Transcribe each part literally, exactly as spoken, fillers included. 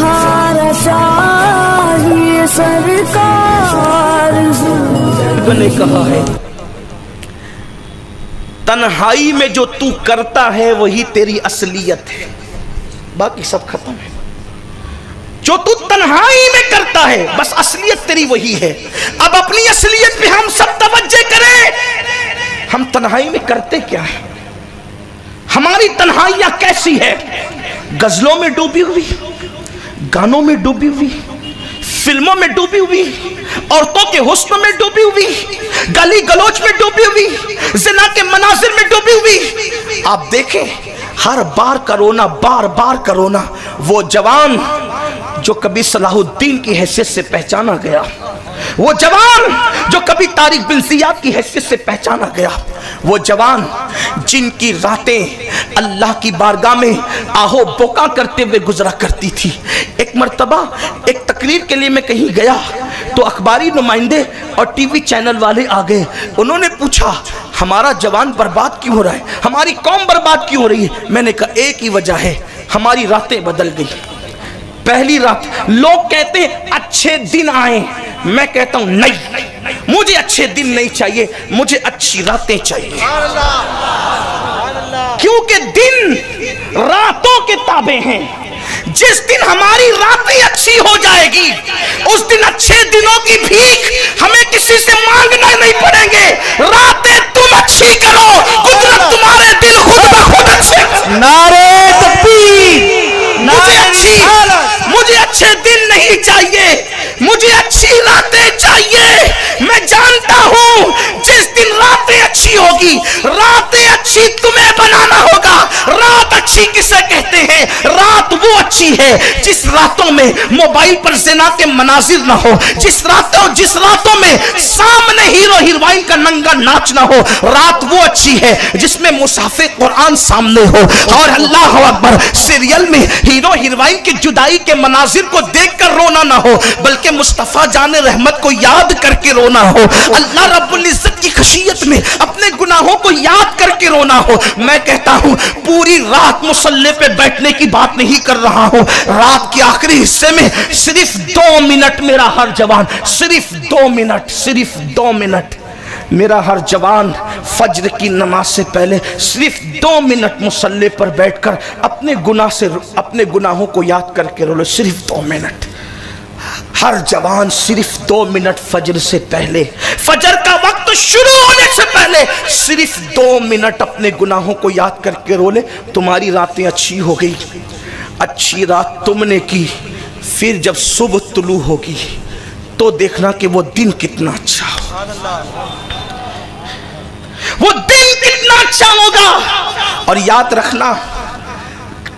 सहारा चाहिए सरकार। रब ने कहा है तन्हाई में जो तू करता है वही तेरी असलियत है, बाकी सब खत्म है। जो तू तन्हाई में करता है बस असलियत तेरी वही है। अब अपनी असलियत पे हम सब तवज्जो करें, हम तन्हाई में करते क्या है, हमारी तन्हाइयां कैसी है। गजलों में डूबी हुई, गानों में डूबी हुई, फिल्मों में डूबी हुई, औरतों के हुस्न में डूबी हुई, गली गलोच में डूबी हुई, जिना के मनाजिर में डूबी हुई। आप देखें हर बार करोना, बार बार करोना। वो जवान जो कभी सलाहुद्दीन की हैसियत से पहचाना गया, वो जवान जो कभी तारिक बिन ज़ियाद की हैसियत से पहचाना गया, वो जवान जिनकी रातें अल्लाह की बारगाह में आहो बोका करते हुए गुजरा करती थी। एक मर्तबा एक तकरीर के लिए मैं कहीं गया तो अखबारी नुमाइंदे और टीवी चैनल वाले आ गए। उन्होंने पूछा हमारा जवान बर्बाद क्यों हो रहा है, हमारी कौम बर्बाद क्यों हो रही है। मैंने कहा एक ही वजह है, हमारी रातें बदल गई। पहली रात लोग कहते हैं अच्छे दिन आए, मैं कहता हूं नहीं, मुझे अच्छे दिन नहीं चाहिए, मुझे अच्छी रातें चाहिए। क्योंकि दिन रातों के ताबे हैं। जिस दिन हमारी रातें अच्छी हो जाएगी उस दिन अच्छे दिनों की भीख हमें किसी से मांगना नहीं पड़ेंगे। रातें तुम अच्छी करो, कुदरत तुम्हारे दिल खुद ब खुद अच्छे। नारे तकबीर। मुझे अच्छी मुझे अच्छे दिन नहीं चाहिए, मुझे अच्छी रातें चाहिए। मैं जानता हूं जिस दिन रातें अच्छी होगी, रातें अच्छी तुम्हें बनाना होगा। रात अच्छी किसे कहते हैं? रात वो अच्छी है जिस रातों में मोबाइल पर ज़िना के मनाजिर ना हो, जिस रातों जिस रातों में सामने हीरो हीरोइन का नंगा नाच ना हो। रात वो अच्छी है जिसमें मुसाफे कुरान सामने हो और अल्लाह अकबर सीरियल में हीरो हीरोइन की जुदाई के मनाजिर को देखकर रोना ना हो, बल्कि मुस्तफ़ा जाने रहमत को याद करके रोना हो। अल्लाह रब्बुल इज्जत की खशियत में अपने गुनाहों को याद करके रोना हो। मैं कहता हूं पूरी रात मुसल्ले पे बैठने की बात नहीं कर रहा हूं। रात के आखिरी हिस्से में सिर्फ दो मिनट मेरा हर जवान, सिर्फ दो मिनट सिर्फ दो मिनट मेरा हर जवान फज्र की नमाज से पहले सिर्फ दो मिनट मुसल्ले पर बैठकर अपने गुनाह से अपने गुनाहों को याद करके रो लो। सिर्फ दो मिनट हर जवान, सिर्फ दो मिनट फजर से पहले, फजर का वक्त शुरू होने से पहले सिर्फ दो मिनट अपने गुनाहों को याद करके रो ले। तुम्हारी रातें अच्छी हो गई। अच्छी रात तुमने की, फिर जब सुबह तुलू होगी तो देखना कि वो दिन कितना अच्छा हो, वो दिन कितना अच्छा होगा। और याद रखना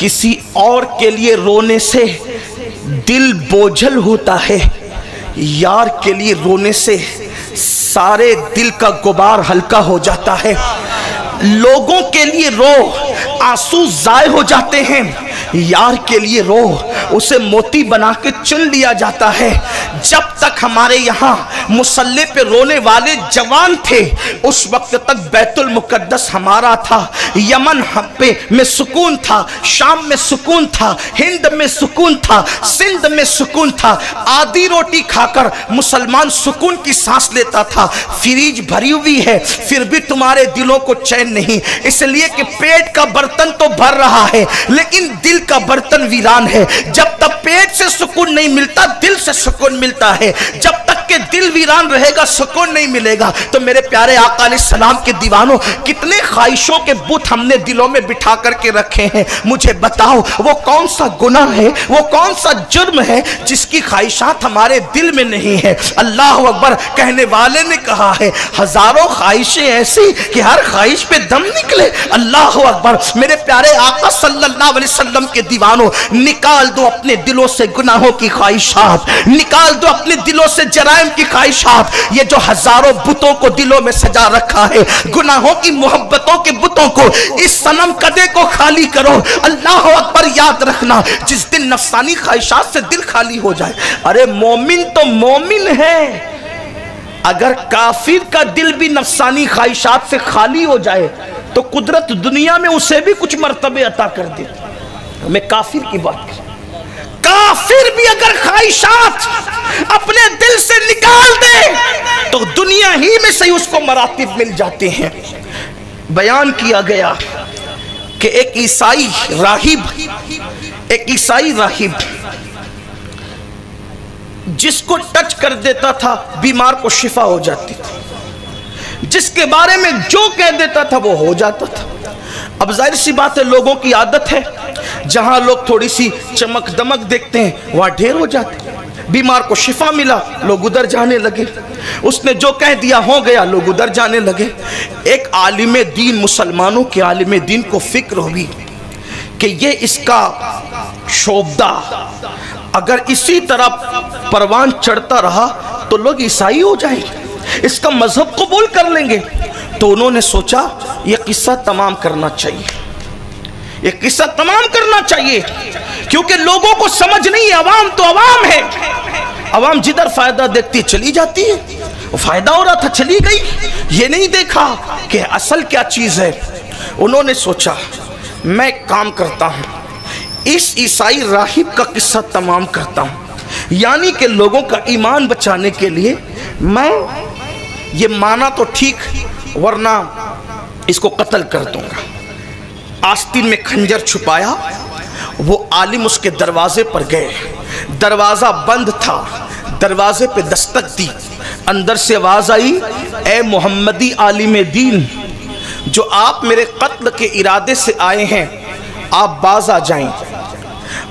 किसी और के लिए रोने से दिल बोझल होता है, यार के लिए रोने से सारे दिल का गुबार हल्का हो जाता है। लोगों के लिए रो, आंसू जाए हो जाते हैं। यार के लिए रो, उसे मोती बना के चुन लिया जाता है। जब तक हमारे यहाँ मुसल्ले पे रोने वाले जवान थे उस वक्त तक बैतुल मुकद्दस हमारा था, यमन पे में सुकून था, शाम में सुकून था, हिंद में सुकून था, सिंध में सुकून था। आधी रोटी खाकर मुसलमान सुकून की सांस लेता था। फ्रिज भरी हुई है फिर भी तुम्हारे दिलों को चैन नहीं, इसलिए कि पेट का बर्तन तो भर रहा है लेकिन दिल का बर्तन वीरान है। जब तक पेट से सुकून नहीं मिलता दिल से सुकून मिलता है, जब तक के दिल वीरान रहेगा सुकून नहीं मिलेगा। तो मेरे प्यारे आका अलैहिस्सलाम के दीवानों, कितने ख्वाहिशों के बुत हमने दिलों में बिठा करके रखे हैं। मुझे बताओ वो कौन सा गुनाह है, वो कौन सा जुर्म है जिसकी ख्वाहिशात हमारे दिल में नहीं है। अल्लाह अकबर। कहने वाले ने कहा है हजारों ख्वाहिशें ऐसी कि हर ख्वाहिश पे दम निकले। अल्लाह अकबर। मेरे प्यारे आका सल्लल्लाहु अलैहि वसल्लम के दीवानों, निकाल दो अपने दिलों से गुनाहों की ख्वाहिशात, निकाल दो अपने दिलों से जराइम की ख्वाहिशात। ये जो हजारों बुतों को दिलों में सजा रखा है, गुनाहों की मोहब्बतों के बुतों को, इस सनम कदे को खाली करो। अल्लाह अकबर। याद रखना जिस दिन नफसानी ख्वाहिशात से दिल खाली हो जाए, अरे मोमिन तो मोमिन है, अगर काफिर का दिल भी नफसानी ख्वाहिशात से खाली हो जाए तो कुदरत दुनिया में उसे भी कुछ मर्तबे अता कर देती। मैं काफिर की बात कर, फिर भी अगर ख्वाहिशात अपने दिल से निकाल दे तो दुनिया ही में से उसको मरातिब मिल जाते हैं। बयान किया गया कि एक ईसाई राहिब एक ईसाई राहिब जिसको टच कर देता था बीमार को शिफा हो जाती थी, जिसके बारे में जो कह देता था वो हो जाता था। अब जाहिर सी बात है लोगों की आदत है, जहां लोग थोड़ी सी चमक दमक देखते हैं वहां ढेर हो जाते हैं। बीमार को शिफा मिला, लोग उधर जाने लगे, उसने जो कह दिया हो गया, लोग उधर जाने लगे। एक आलिम दीन, मुसलमानों के आलिम दीन को फिक्र हुई कि ये इसका शोबदा अगर इसी तरह परवान चढ़ता रहा तो लोग ईसाई हो जाएंगे, इसका मजहब कबूल कर लेंगे। तो उन्होंने सोचा ये किस्सा तमाम करना चाहिए, ये किस्सा तमाम करना चाहिए, क्योंकि लोगों को समझ नहीं, अवाम तो अवाम है, अवाम जिधर फायदा देखती चली जाती है। फायदा हो रहा था चली गई, ये नहीं देखा कि असल क्या चीज है। उन्होंने सोचा मैं काम करता हूँ, इस ईसाई राहिब का किस्सा तमाम करता हूँ, यानी कि लोगों का ईमान बचाने के लिए मैं ये माना तो ठीक, वरना इसको कत्ल कर दूंगा। आस्तीन में खंजर छुपाया, वो आलिम उसके दरवाजे पर गए, दरवाज़ा बंद था, दरवाजे पे दस्तक दी, अंदर से आवाज़ आई, ए मोहम्मदी आलिम दीन, जो आप मेरे कत्ल के इरादे से आए हैं आप बाज आ जाएं,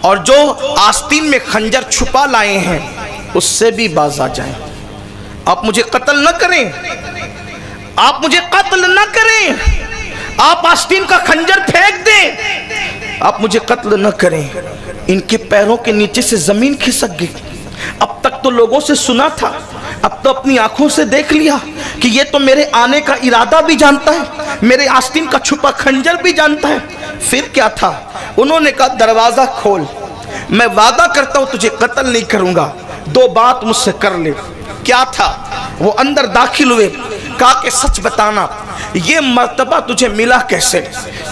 और जो आस्तीन में खंजर छुपा लाए हैं उससे भी बाज आ जाएं। आप मुझे कत्ल न करें, आप मुझे कत्ल न करें, आप आस्तीन का खंजर फेंक दें, आप मुझे कत्ल न करें। इनके पैरों के नीचे से जमीन खिसक गई। अब तक तो लोगों से सुना था, अब तो अपनी आंखों से देख लिया कि ये तो मेरे आने का इरादा भी जानता है, मेरे आस्तीन का छुपा खंजर भी जानता है। फिर क्या था, उन्होंने कहा दरवाजा खोल, मैं वादा करता हूं तुझे कत्ल नहीं करूंगा, दो बात मुझसे कर ले। क्या था, वो अंदर दाखिल हुए, कहा कि सच बताना ये मर्तबा तुझे मिला कैसे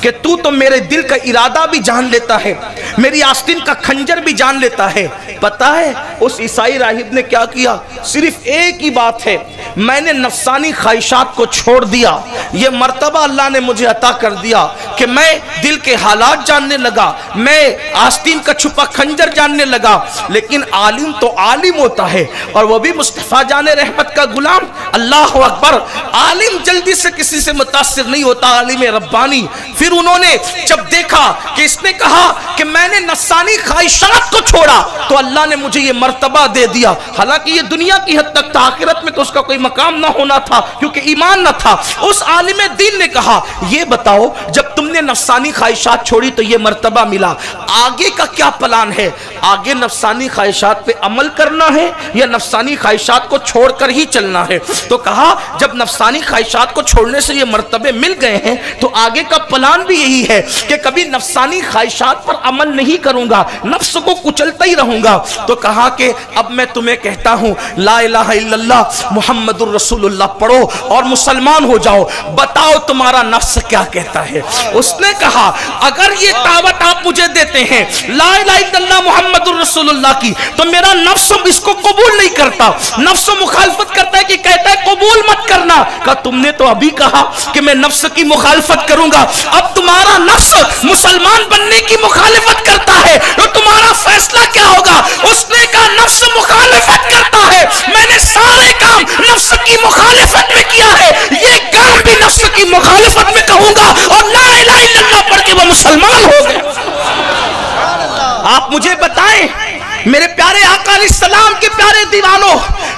कि तू तो मेरे दिल का इरादा भी जान लेता है, मेरी आस्तीन का खंजर भी जान लेता है। पता है उस ईसाई राहिब ने क्या किया, सिर्फ एक ही बात है, मैंने नफसानी ख्वाहिशात को छोड़ दिया, ये मर्तबा अल्लाह ने मुझे अता कर दिया कि मैं दिल के हालात जानने लगा, मैं आस्तीन का छुपा खंजर जानने लगा। लेकिन आलिम तो आलिम होता है, और वह भी मुस्तफ़ा जाने रहमत का गुलाम। अल्लाह अकबर, आलिम जल्दी से किसी से मुतासिर नहीं होता, आलिम रब्बानी। फिर उन्होंने जब देखा कि इसने कहा कि मैंने नफसानी ख्वाहिशात को छोड़ा तो अल्लाह ने मुझे ये मर्तबा दे दिया, हालांकि ये दुनिया की हद तक था, आखिरत में तो उसका कोई मकाम ना होना था क्योंकि ईमान ना था। उस आलिम दीन ने कहा ये बताओ जब तुमने नफसानी ख्वाहिशात छोड़ी तो ये मर्तबा मिला, आगे का क्या प्लान है, आगे नफसानी ख्वाहिशात पे अमल करना है या नफसानी ख्वाहिशात को छोड़कर ही चलना है। तो कहा जब नफसानी ख्वाहिशात को छोड़ने से ये मर्तबे मिल गए हैं तो आगे का प्लान भी यही है कि कभी नफसानी ख्वाहिशात पर अमल नहीं करूंगा, नफ्स को कुचलता ही रहूंगा। तो कहा कि अब मैं तुम्हें कहता हूं ला इलाहा इल्लल्लाह मुहम्मदुर रसूलुल्लाह पढ़ो और मुसलमान हो जाओ, बताओ तुम्हारा नफ्स क्या कहता है। उसने कहा अगर ये दावत आप मुझे देते हैं ला इलाहा इल्लल्लाह मुहम्मदुर रसूलुल्लाह की, तो मेरा नफ्स इसको कबूल नहीं करता, नफ्स मुखालफत करता है कि कहता है कबूल मत करना। कहा तुमने तो अभी कहा कि मैं नफ्स की मुखालफत करूंगा, अब तुम्हारा नफ्स मुसलमान बनने की मुखालफत करता है तो तुम्हारा फैसला क्या होगा। उसने कहा नफ्स मुखालफत करता है, मैंने सारे काम नफ्स की मुखालफत में किया है, ये काम भी नफ्स की मुखालफत में कहूंगा और ला इलाहा इल्लल्लाह पढ़ के वो मुसलमान हो गया। आप मुझे बताएं मेरे प्यारे आका अलैहिस्सलाम के प्यारे दीवानों,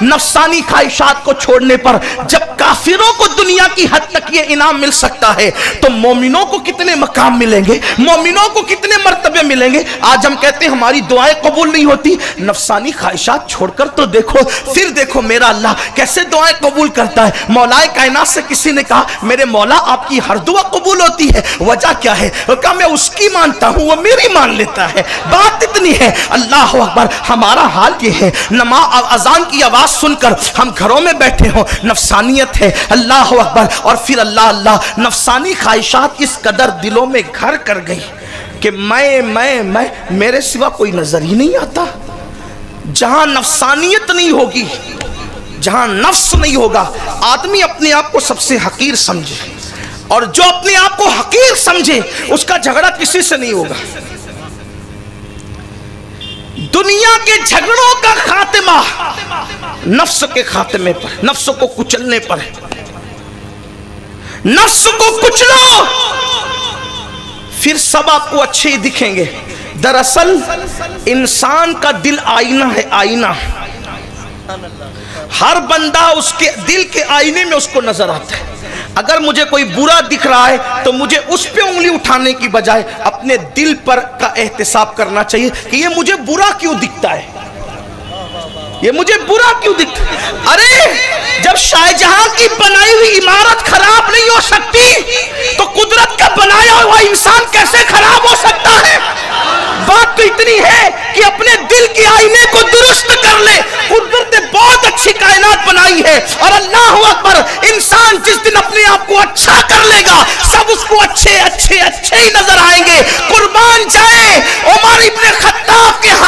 नफसानी ख्वाहिशात को छोड़ने पर जब काफिरों को दुनिया की हद तक ये इनाम मिल सकता है तो मोमिनों को कितने मकाम मिलेंगे, मोमिनों को कितने मर्तबे मिलेंगे। आज हम कहते हैं हमारी दुआएं कबूल नहीं होती, नफसानी ख्वाहिशात छोड़कर तो देखो, फिर देखो मेरा अल्लाह कैसे दुआएं कबूल करता है। मौलाए कायनात से किसी ने कहा मेरे मौला आपकी हर दुआ कबूल होती है, वजह क्या है। कहा मैं उसकी मानता हूँ वो मेरी मान लेता है, बात इतनी है। अल्लाह अकबर, हमारा हाल ये है नमाज अजान की आवाज सुनकर हम घरों में बैठे हो, नफसानियत है। अल्लाह अकबर, और फिर अल्लाह अल्लाह, नफसानी ख्वाहिशात इस कदर दिलों में घर कर गई कि मैं मैं मैं मेरे सिवा कोई नजर ही नहीं आता। जहां नफसानियत नहीं होगी, जहां नफ्स नहीं होगा, आदमी अपने आप को सबसे हकीर समझे, और जो अपने आप को हकीर समझे उसका झगड़ा किसी से नहीं होगा। दुनिया के झगड़ों का खात्मा नफ्स के खात्मे पर, नफ्स को कुचलने पर है। नफ्स को कुचलो फिर सब आपको अच्छे ही दिखेंगे। दरअसल इंसान का दिल आईना है, आईना। हर बंदा उसके दिल के आईने में उसको नजर आता है। अगर मुझे कोई बुरा दिख रहा है तो मुझे उस पे उंगली उठाने की बजाय अपने दिल पर का एहतिसाब करना चाहिए कि ये मुझे बुरा क्यों दिखता है, ये मुझे बुरा क्यों दिखता है। अरे जब शाहजहां की बनाई हुई इमारत खराब नहीं हो सकती तो कुदरत का बनाया हुआ इंसान कैसे खराब हो सकता है। बात तो इतनी है कि अपने दिल के आईने को दुरुस्त कर ले। कुदरत ने बहुत अच्छी कायनात बनाई है, और अल्लाह अकबर, इंसान जिस दिन अपने आप को अच्छा कर लेगा सब उसको अच्छे अच्छे अच्छे ही नजर आएंगे। कुर्बान जाए उमर इब्न खत्ताब के